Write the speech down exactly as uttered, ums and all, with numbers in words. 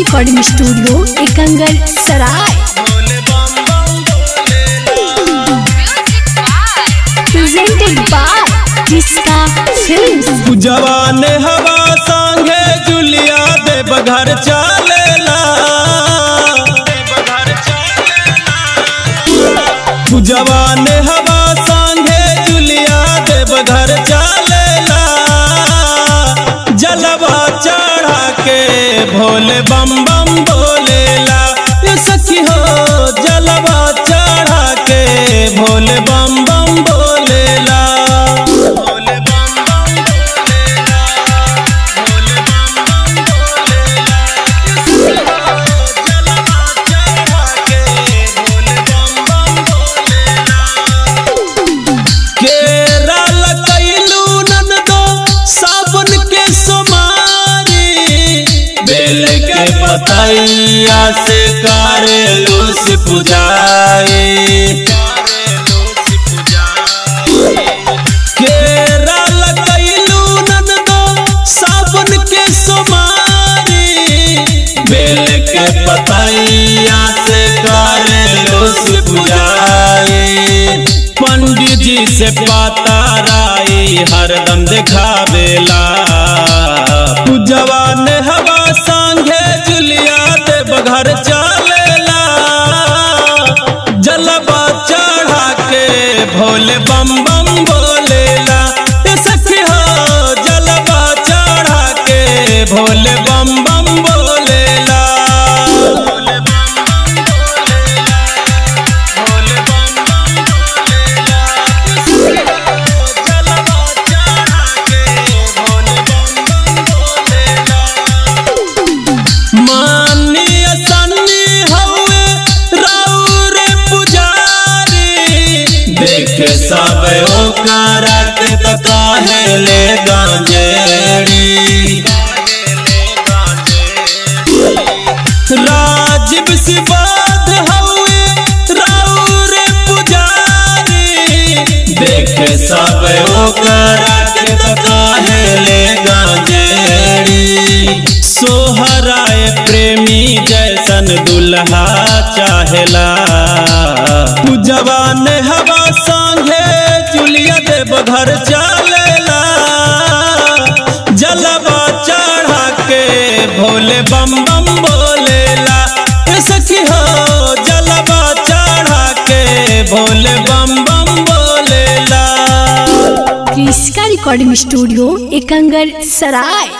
Recording studio Ekangarsarai. Presented by Krishika film. जवान हवा संगे जुलिया देवघर चलेला, जवान हवा संगे जुलिया देवघर चलेला। जलवा चढ़ा के भोले बम बम बोलेला, ये सखी हो। जलवा चढ़ा के भोले बम बम बोलेला। बताइया से कारे लूस पुजाए, केरा लगैलू नंदो सावन के सोमारी। बेल के पतैया से कारे लूस पुजाए। पंडित जी से पाता राई हरदम देखावेला। पूजवा ने हवा संगे जुलिया देवघर चलेला। जलवा चढ़ा के भोले बम बम बोलेला, ये सखी हो। जलवा चढ़ा के भोले बम बम बोलेला। ले गांजेड़ी राजीव सिबाध हुए राउर पुजारी। देखे सब ओकर के काहे ले गांजेड़ी। सोहराय प्रेमी जैसन दुल्हा चाहेला। पूजवा ने हवा संगे जुलिया देवघर चलेला। जलवा चढ़ा के भोले बम बम बोलेला, ये सखी हो। जलवा चढ़ा के भोले बम बम बोलेला। Krishika recording studio Ekangarsarai.